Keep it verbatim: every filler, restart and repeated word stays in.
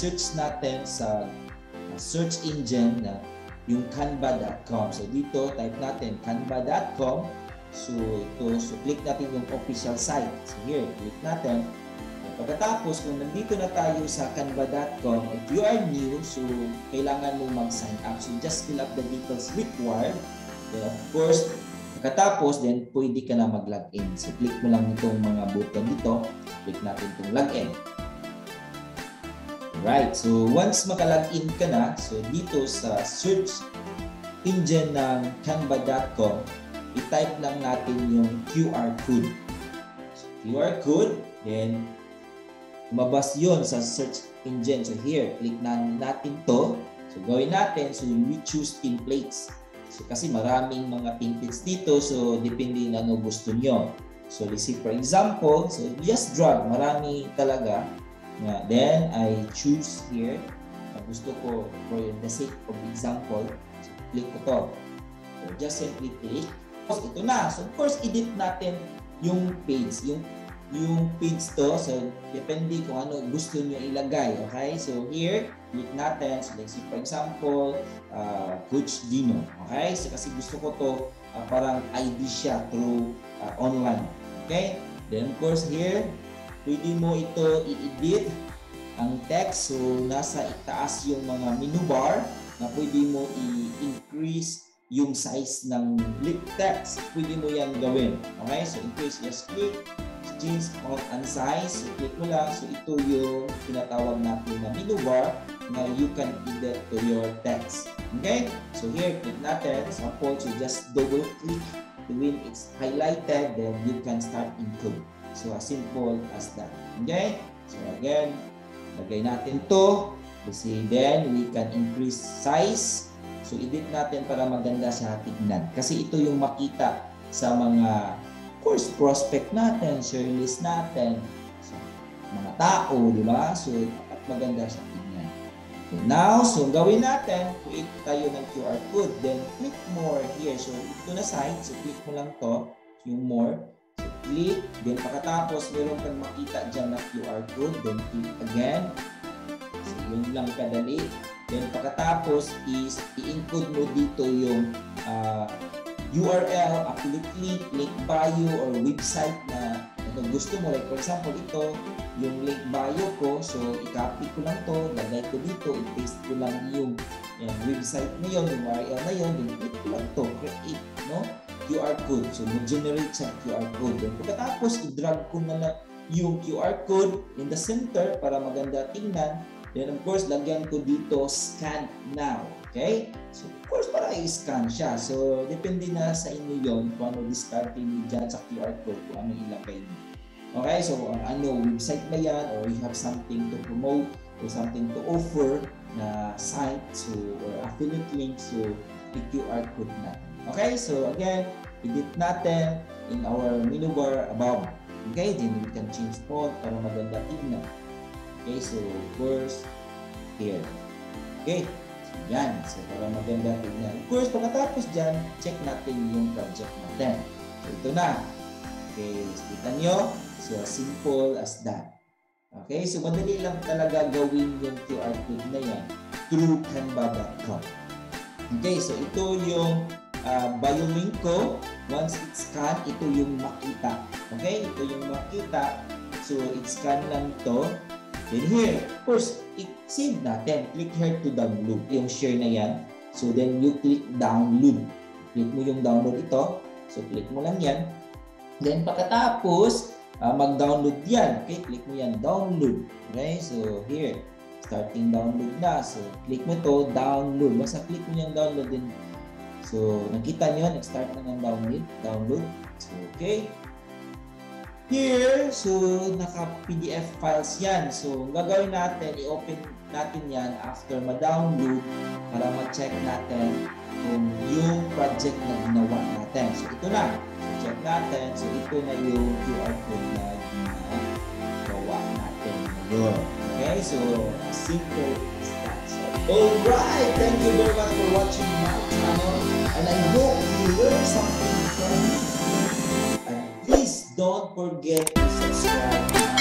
i-search natin sa search engine na yung Canva dot com. So dito, type natin Canva dot com. So ito, so click natin yung official site. So here, click natin. Pagkatapos, kung nandito na tayo sa Canva dot com, if you are new, so kailangan mo mag-sign up. So just fill up the details required. Then of course, pagkatapos, then pwede ka na mag-login. So click mo lang itong mga button dito. Click natin itong login. Right, so once maka-login ka na, so dito sa search engine ng Canva dot com, i-type lang natin yung Q R code. So Q R code, then mabas yun sa search engine. So here, click na natin to. So gawin natin, so we choose templates. So kasi maraming mga templates dito, so depende na ano gusto nyo. So let's see, for example, so just drag, marami talaga. Yeah, then I choose here. Uh, gusto ko, for the sake of example, so click ko to. So just simply click. So ito na. So of course, edit natin yung page. Yung, yung page to. So depende kung ano gusto nyo ilagay. Okay? So here, click natin. So let's see, for example, uh, Coach Dino. Okay? So kasi gusto ko to uh, parang I D siya through uh, online. Okay? Then of course here, pwede mo ito i-edit ang text. So nasa itaas yung mga menu bar na pwede mo i-increase yung size ng text. Pwede mo yan gawin. Okay? So increase, just click. Change of and size. So click mo lang. So ito yung tinatawag natin na menu bar na you can edit to your text. Okay? So here, click natin. Sample, so just double click when it's highlighted, then you can start include. So as simple as that. Okay? So again, lagay natin to. Kasi then, we can increase size. So edit natin para maganda siya tignan. Kasi ito yung makita sa mga course prospect natin, share list natin, so, mga tao, di ba? So at maganda siya tignan. So now, so gawin natin, create tayo ng Q R code. Then click more here. So ito na site. So click mo lang to, yung more. Click, then pagkatapos meron kang makita dyan na Q R code, then click again. So yun lang kadali. Then pagkatapos is i-include mo dito yung uh, U R L, affiliate link, link bio or website na ano gusto mo. Like for example ito, yung link bio ko, so i-copy ko lang to, lagay ko dito, i-paste ko lang yung, yung website na yun, yung U R L na yun, then click ko lang to, create, no? Q R code. So, mag-generate siya Q R code. Then, pagkatapos, i-drag ko na, na yung Q R code in the center para maganda tingnan. Then, of course, lagyan ko dito, scan now. Okay? So, of course, para i-scan siya. So, depende na sa inyo yun kung ano discarte nyo dyan sa Q R code, kung ano ilagay nyo. Okay? So, ano, website na yan or you have something to promote or something to offer na site, so, or affiliate link, so, i-Q R code natin. Okay? So, again, edit natin in our menu bar above. Okay? Then, we can change font para maganda tignan. Okay? So, first, here. Okay? So, yan. So, para maganda tignan. Of course, pagkatapos dyan, check natin yung project natin. So, ito na. Okay? So, kita nyo. So, simple as that. Okay? So, madali lang talaga gawin yung Q R code na yan through Canva dot com. Okay? So, ito yung Uh, bio link ko. Once it's scan, ito yung makita. Okay? Ito yung makita. So, it's scan lang to. Then here, of course, i-save natin. Click here to download. Yung share na yan. So, then you click download. Click mo yung download ito. So, click mo lang yan. Then, pagkatapos, uh, mag-download yan. Okay? Click mo yan. Download. Okay? So, here. Starting download na. So, click mo to. Download. Basta click mo yung download din. So, nakita nyo, nag-start na ng download. download. So, okay. Here, so, naka-P D F files yan. So, gagawin natin, i-open natin yan after ma-download para ma-check natin kung yung project na ginawa natin. So, ito na. So, check natin. So, ito na yung Q R code na ginawa natin ngayon. Okay? So, simple is that. So, alright! Thank you very much for watching my channel. And I hope you learned something from me. And please don't forget to subscribe.